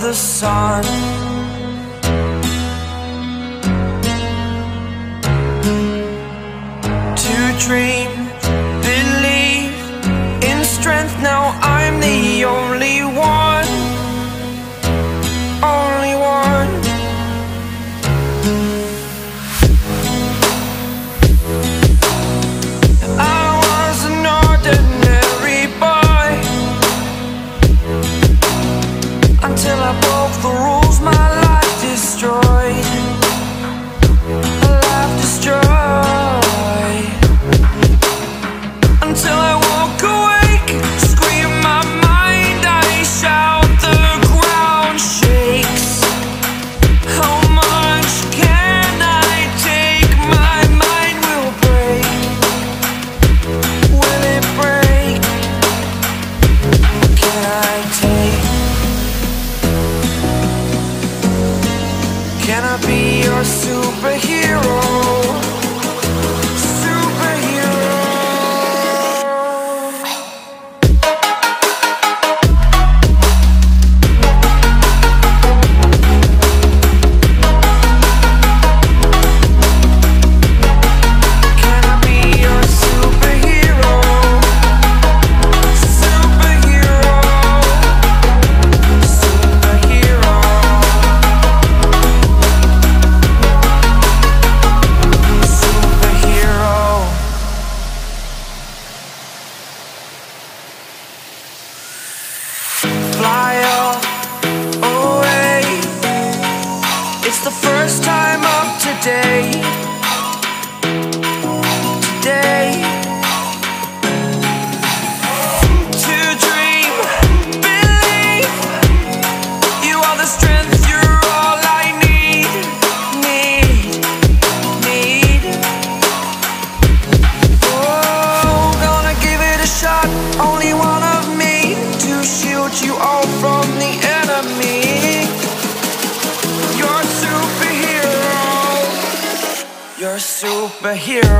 The sun, to dream, believe in strength. Now I'm the only one. I was an ordinary boy until I broke the rules, my life destroyed. today. You're a superhero.